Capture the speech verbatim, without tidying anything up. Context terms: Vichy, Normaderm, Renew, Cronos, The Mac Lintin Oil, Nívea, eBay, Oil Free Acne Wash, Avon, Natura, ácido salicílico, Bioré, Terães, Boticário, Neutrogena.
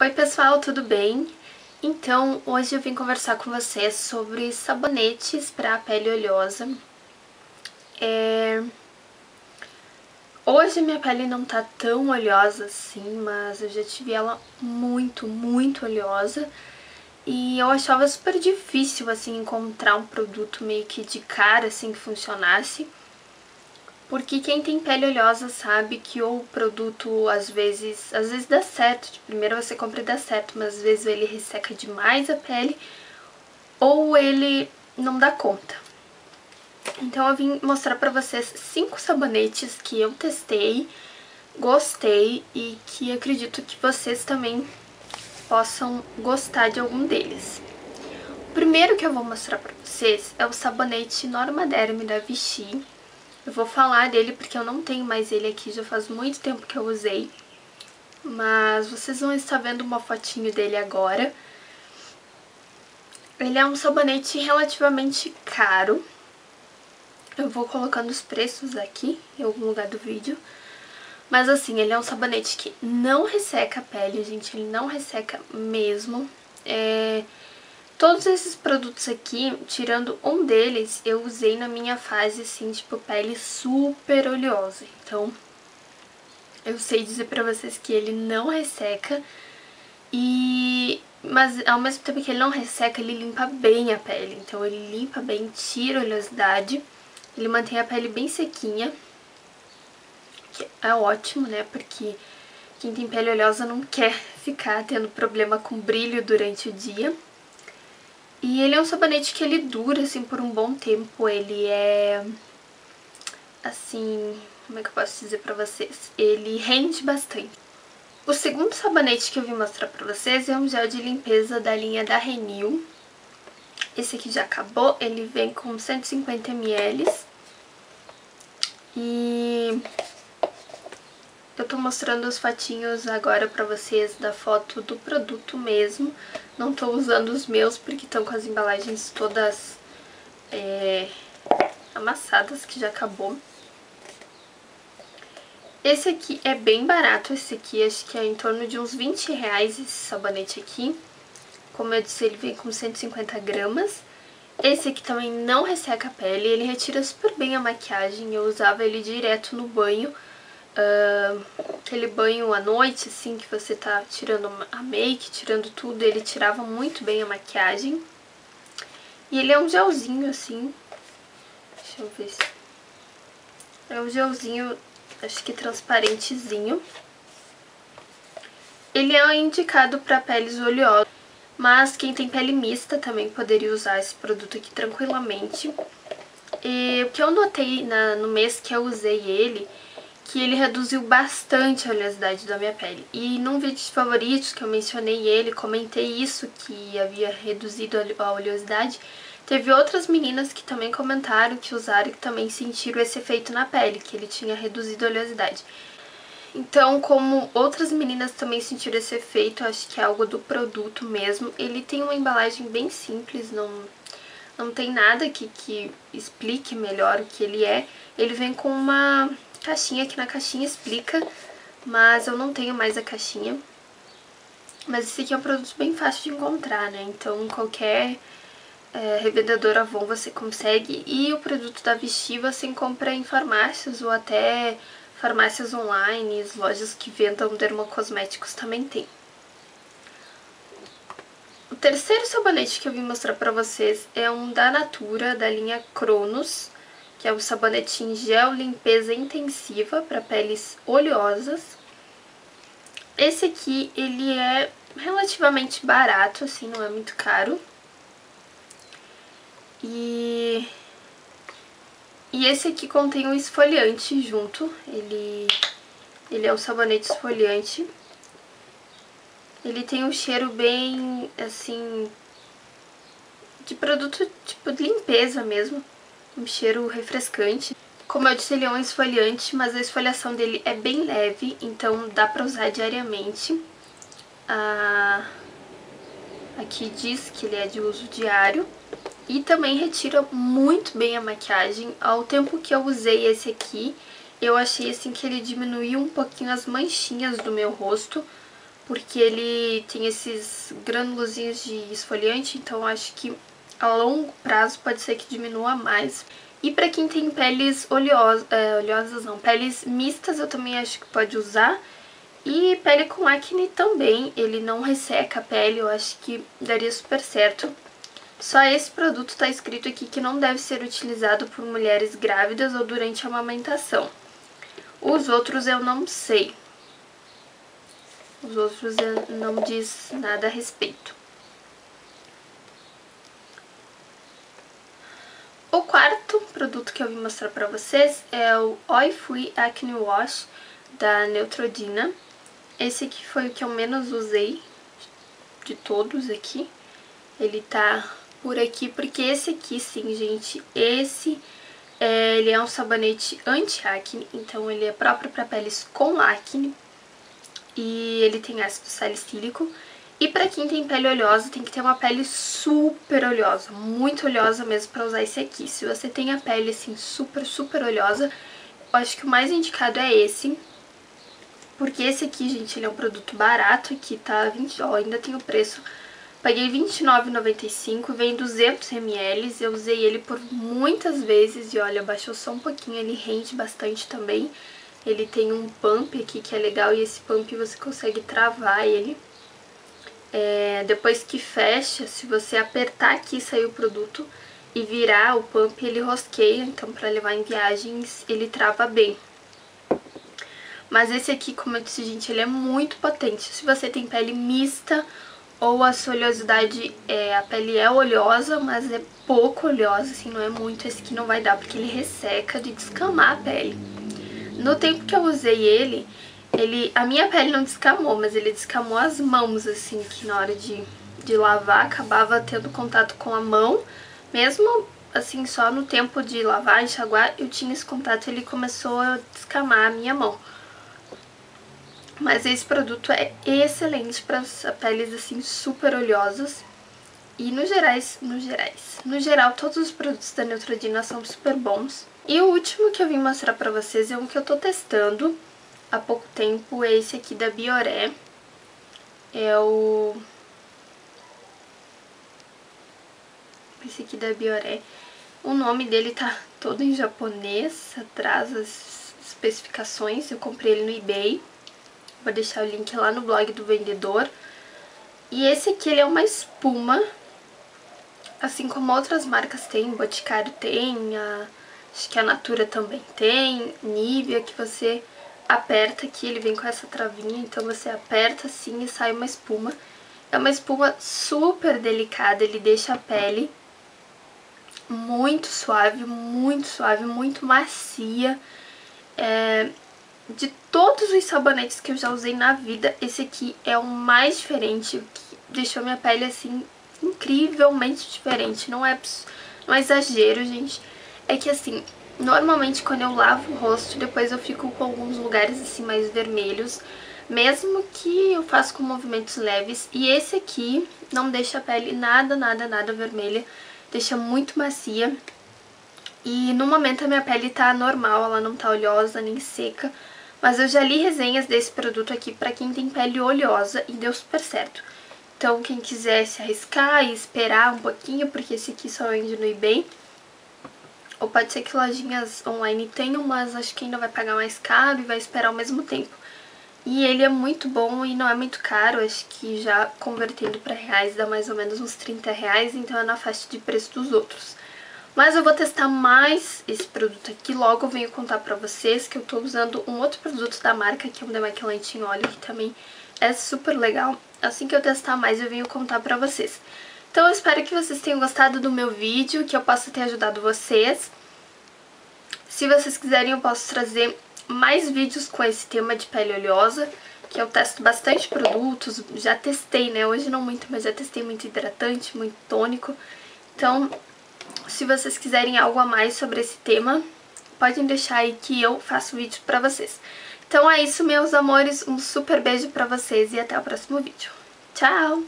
Oi pessoal, tudo bem? Então, hoje eu vim conversar com vocês sobre sabonetes para a pele oleosa. É... Hoje minha pele não tá tão oleosa assim, mas eu já tive ela muito, muito oleosa. E eu achava super difícil, assim, encontrar um produto meio que de cara, assim, que funcionasse. Porque quem tem pele oleosa sabe que o produto às vezes, às vezes dá certo, de primeiro você compra e dá certo, mas às vezes ele resseca demais a pele ou ele não dá conta. Então eu vim mostrar pra vocês cinco sabonetes que eu testei, gostei e que acredito que vocês também possam gostar de algum deles. O primeiro que eu vou mostrar pra vocês é o sabonete Normaderm da Vichy. Eu vou falar dele porque eu não tenho mais ele aqui, já faz muito tempo que eu usei. Mas vocês vão estar vendo uma fotinho dele agora. Ele é um sabonete relativamente caro. Eu vou colocando os preços aqui em algum lugar do vídeo. Mas assim, ele é um sabonete que não resseca a pele, gente. Ele não resseca mesmo. É... Todos esses produtos aqui, tirando um deles, eu usei na minha fase, assim, tipo, pele super oleosa. Então, eu sei dizer pra vocês que ele não resseca, e mas ao mesmo tempo que ele não resseca, ele limpa bem a pele. Então, ele limpa bem, tira a oleosidade, ele mantém a pele bem sequinha, que é ótimo, né, porque quem tem pele oleosa não quer ficar tendo problema com brilho durante o dia. E ele é um sabonete que ele dura, assim, por um bom tempo, ele é, assim, como é que eu posso dizer pra vocês? Ele rende bastante. O segundo sabonete que eu vim mostrar pra vocês é um gel de limpeza da linha da Renew. Esse aqui já acabou, ele vem com cento e cinquenta mililitros. E eu tô mostrando os fatinhos agora pra vocês da foto do produto mesmo. Não tô usando os meus porque estão com as embalagens todas é, amassadas, que já acabou. Esse aqui é bem barato, esse aqui acho que é em torno de uns vinte reais esse sabonete aqui. Como eu disse, ele vem com cento e cinquenta gramas. Esse aqui também não resseca a pele, ele retira super bem a maquiagem, eu usava ele direto no banho. Uh, aquele banho à noite, assim, que você tá tirando a make, tirando tudo, ele tirava muito bem a maquiagem. E ele é um gelzinho, assim, deixa eu ver se... É um gelzinho, acho que transparentezinho. Ele é indicado pra peles oleosas, mas quem tem pele mista também poderia usar esse produto aqui tranquilamente. E o que eu notei na, no mês que eu usei ele, que ele reduziu bastante a oleosidade da minha pele. E num vídeo de favoritos que eu mencionei ele, comentei isso, que havia reduzido a oleosidade. Teve outras meninas que também comentaram, que usaram e que também sentiram esse efeito na pele, que ele tinha reduzido a oleosidade. Então, como outras meninas também sentiram esse efeito, acho que é algo do produto mesmo. Ele tem uma embalagem bem simples, não... Não tem nada aqui que explique melhor o que ele é. Ele vem com uma caixinha, que na caixinha explica, mas eu não tenho mais a caixinha. Mas esse aqui é um produto bem fácil de encontrar, né? Então em qualquer é, revendedor Avon você consegue. E o produto da Vichy você compra em farmácias ou até farmácias online, lojas que vendam dermocosméticos também tem. O terceiro sabonete que eu vim mostrar pra vocês é um da Natura, da linha Cronos, que é um sabonete em gel limpeza intensiva para peles oleosas. Esse aqui, ele é relativamente barato, assim, não é muito caro. E, e esse aqui contém um esfoliante junto, ele, ele é um sabonete esfoliante. Ele tem um cheiro bem, assim, de produto tipo de limpeza mesmo, um cheiro refrescante. Como eu disse, ele é um esfoliante, mas a esfoliação dele é bem leve, então dá pra usar diariamente. Ah, aqui diz que ele é de uso diário e também retira muito bem a maquiagem. Ao tempo que eu usei esse aqui, eu achei assim que ele diminuiu um pouquinho as manchinhas do meu rosto, porque ele tem esses granulozinhos de esfoliante, então acho que a longo prazo pode ser que diminua mais. E pra quem tem peles oleosas, é, oleosas não, peles mistas eu também acho que pode usar. E pele com acne também, ele não resseca a pele, eu acho que daria super certo. Só esse produto tá escrito aqui que não deve ser utilizado por mulheres grávidas ou durante a amamentação. Os outros eu não sei. Os outros não diz nada a respeito. O quarto produto que eu vim mostrar pra vocês é o Oil Free Acne Wash da Neutrogena. Esse aqui foi o que eu menos usei de todos aqui. Ele tá por aqui, porque esse aqui, sim, gente, esse é, ele é um sabonete anti-acne, então ele é próprio para peles com acne e ele tem ácido salicílico. E para quem tem pele oleosa, tem que ter uma pele super oleosa, muito oleosa mesmo, para usar esse aqui. Se você tem a pele, assim, super, super oleosa, eu acho que o mais indicado é esse, porque esse aqui, gente, ele é um produto barato, aqui tá vinte, ó, ainda tem o preço. Paguei vinte e nove reais e noventa e cinco centavos, vem duzentos mililitros, eu usei ele por muitas vezes e olha, baixou só um pouquinho, ele rende bastante também. Ele tem um pump aqui que é legal e esse pump você consegue travar ele. É, depois que fecha, se você apertar aqui sair o produto e virar o pump, ele rosqueia, então pra levar em viagens ele trava bem. Mas esse aqui, como eu disse, gente, ele é muito potente. Se você tem pele mista ou a sua oleosidade, é, a pele é oleosa, mas é pouco oleosa, assim, não é muito, esse aqui não vai dar, porque ele resseca de descamar a pele. No tempo que eu usei ele, ele a minha pele não descamou, mas ele descamou as mãos, assim, que na hora de, de lavar acabava tendo contato com a mão. Mesmo, assim, só no tempo de lavar, enxaguar, eu tinha esse contato e ele começou a descamar a minha mão. Mas esse produto é excelente para peles, assim, super oleosas. E no gerais, no gerais, no geral, todos os produtos da Neutrogena são super bons. E o último que eu vim mostrar para vocês é um que eu tô testando há pouco tempo, é esse aqui da Bioré. É o... Esse aqui da Bioré. O nome dele tá todo em japonês, atrás as especificações, eu comprei ele no eBay. Vou deixar o link lá no blog do vendedor. E esse aqui, ele é uma espuma, assim como outras marcas tem, Boticário tem, a, acho que a Natura também tem, Nívea, que você aperta aqui, ele vem com essa travinha, então você aperta assim e sai uma espuma. É uma espuma super delicada, ele deixa a pele muito suave, muito suave, muito macia. É... De todos os sabonetes que eu já usei na vida, esse aqui é o mais diferente, o que deixou minha pele, assim, incrivelmente diferente. Não é, não é exagero, gente. É que, assim, normalmente quando eu lavo o rosto, depois eu fico com alguns lugares, assim, mais vermelhos, mesmo que eu faça com movimentos leves. E esse aqui não deixa a pele nada, nada, nada vermelha, deixa muito macia. E no momento a minha pele tá normal, ela não tá oleosa nem seca. Mas eu já li resenhas desse produto aqui pra quem tem pele oleosa e deu super certo. Então quem quiser se arriscar e esperar um pouquinho, porque esse aqui só vende no eBay. Ou pode ser que lojinhas online tenham, mas acho que ainda vai pagar mais caro e vai esperar ao mesmo tempo. E ele é muito bom e não é muito caro, acho que já convertendo pra reais dá mais ou menos uns trinta reais, então é na faixa de preço dos outros. Mas eu vou testar mais esse produto aqui, logo eu venho contar pra vocês que eu tô usando um outro produto da marca, que é o The Mac Lintin Oil, que também é super legal. Assim que eu testar mais eu venho contar pra vocês. Então eu espero que vocês tenham gostado do meu vídeo, que eu possa ter ajudado vocês. Se vocês quiserem eu posso trazer mais vídeos com esse tema de pele oleosa, que eu testo bastante produtos, já testei, né? Hoje não muito, mas já testei muito hidratante, muito tônico. Então... Se vocês quiserem algo a mais sobre esse tema, podem deixar aí que eu faço vídeo pra vocês. Então é isso, meus amores. Um super beijo pra vocês e até o próximo vídeo. Tchau!